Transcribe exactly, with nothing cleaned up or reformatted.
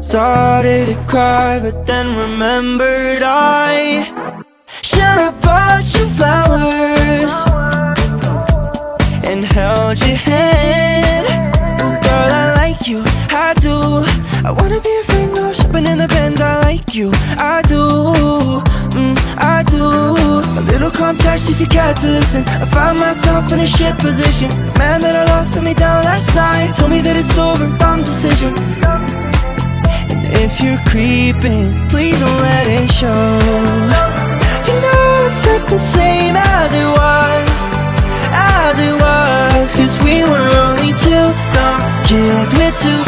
Started to cry, but then remembered I should've bought you flowers and held your hand. Oh girl, I like you, I do. I wanna be a friend, no shopping in the Benz. I like you, I do, mm, I do. A little context if you care to listen. I find myself in a shit position. The man that I love sent me down last night, told me that it's over, dumb decision. If you're creeping, please don't let it show. You know it's not the same as it was, as it was. Cause we were only two dumb kids with two